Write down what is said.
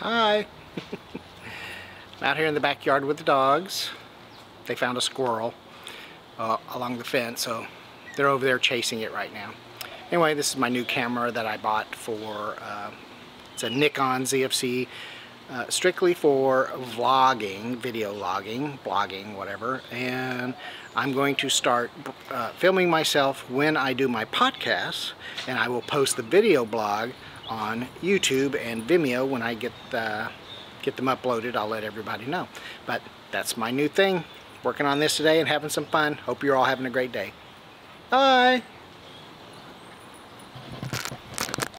Hi. I'm out here in the backyard with the dogs. They found a squirrel along the fence, so they're over there chasing it right now. Anyway, this is my new camera that I bought for, it's a Nikon Zfc, strictly for vlogging, video logging, blogging, whatever. And I'm going to start filming myself when I do my podcasts, and I will post the video blog on YouTube and Vimeo. When I get them uploaded, I'll let everybody know. But that's my new thing. Working on this today and having some fun. Hope you're all having a great day. Bye!